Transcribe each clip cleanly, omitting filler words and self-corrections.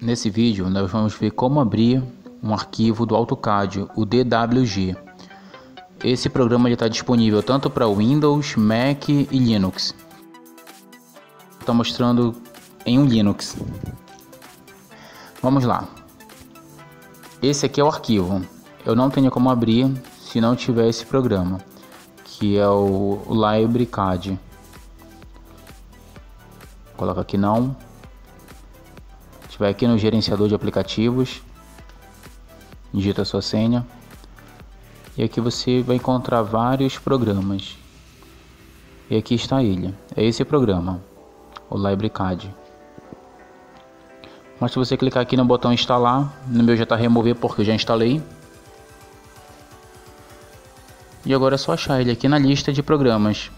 Nesse vídeo nós vamos ver como abrir um arquivo do AutoCAD, o DWG. Esse programa já está disponível tanto para Windows, Mac e Linux. Está mostrando em um Linux. Vamos lá. Esse aqui é o arquivo. Eu não tenho como abrir se não tiver esse programa, que é o LibreCAD. Coloca aqui não. A gente vai aqui no gerenciador de aplicativos, digita a sua senha e aqui você vai encontrar vários programas. E aqui está ele. É esse programa, o LibreCAD. Mas se você clicar aqui no botão instalar, no meu já está remover porque eu já instalei. E agora é só achar ele aqui na lista de programas.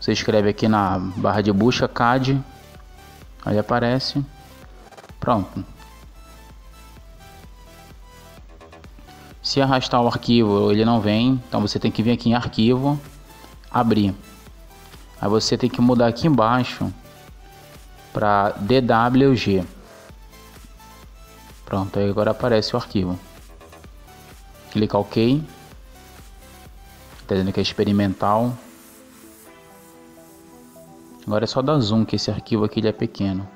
Você escreve aqui na barra de busca CAD, aí aparece, pronto. Se arrastar o arquivo ele não vem, então você tem que vir aqui em arquivo, abrir. Aí você tem que mudar aqui embaixo para DWG. Pronto, aí agora aparece o arquivo. Clica OK. Tá dizendo que é experimental. Agora é só dar zoom, que esse arquivo aqui ele é pequeno.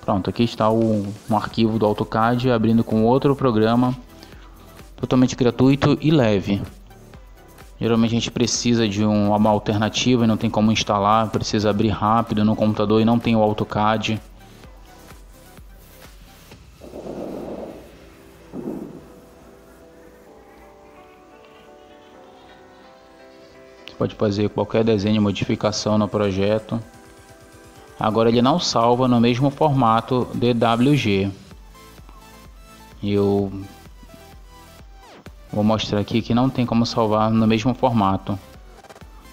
Pronto, aqui está um arquivo do AutoCAD abrindo com outro programa totalmente gratuito e leve. Geralmente a gente precisa de uma alternativa e não tem como instalar, precisa abrir rápido no computador e não tem o AutoCAD. Pode fazer qualquer desenho, modificação no projeto. Agora ele não salva no mesmo formato DWG. Eu vou mostrar aqui que não tem como salvar no mesmo formato.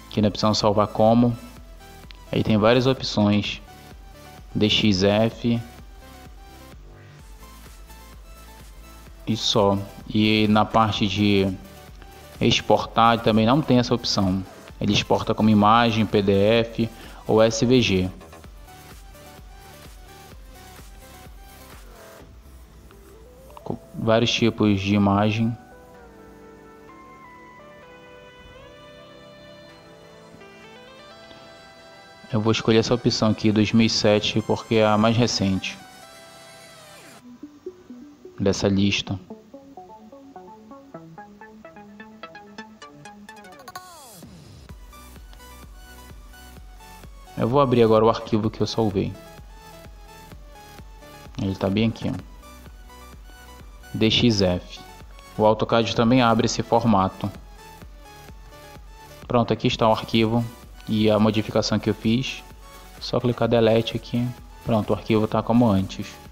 Aqui na opção salvar como, aí tem várias opções: DXF e só. E na parte de exportar também não tem essa opção. Ele exporta como imagem, PDF ou SVG. Vários tipos de imagem. Eu vou escolher essa opção aqui, 2007, porque é a mais recente dessa lista. Eu vou abrir agora o arquivo que eu salvei. Ele está bem aqui, ó. DXF. O AutoCAD também abre esse formato. Pronto, aqui está o arquivo e a modificação que eu fiz. Só clicar delete aqui. Pronto, o arquivo está como antes.